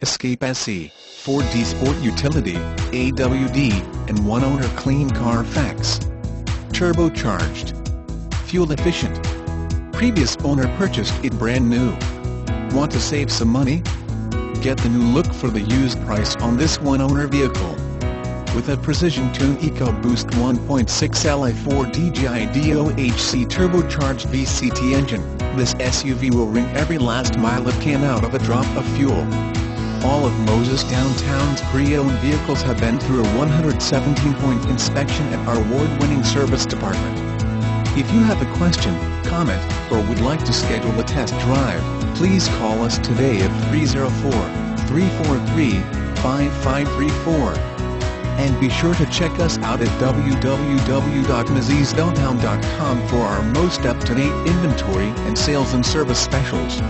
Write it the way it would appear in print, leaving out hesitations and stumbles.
Escape SE, 4D Sport Utility, AWD, and one owner clean CarFax. Turbocharged. Fuel efficient. Previous owner purchased it brand new. Want to save some money? Get the new look for the used price on this one owner vehicle. With a precision-tuned EcoBoost 1.6 Li 4DGI DOHC turbocharged VCT engine, this SUV will wring every last mile it can out of a drop of fuel. All of Moses Downtown's pre-owned vehicles have been through a 117-point inspection at our award-winning service department. If you have a question, comment, or would like to schedule a test drive, please call us today at 304-343-5534. And be sure to check us out at www.mazesdowntown.com for our most up-to-date inventory and sales and service specials.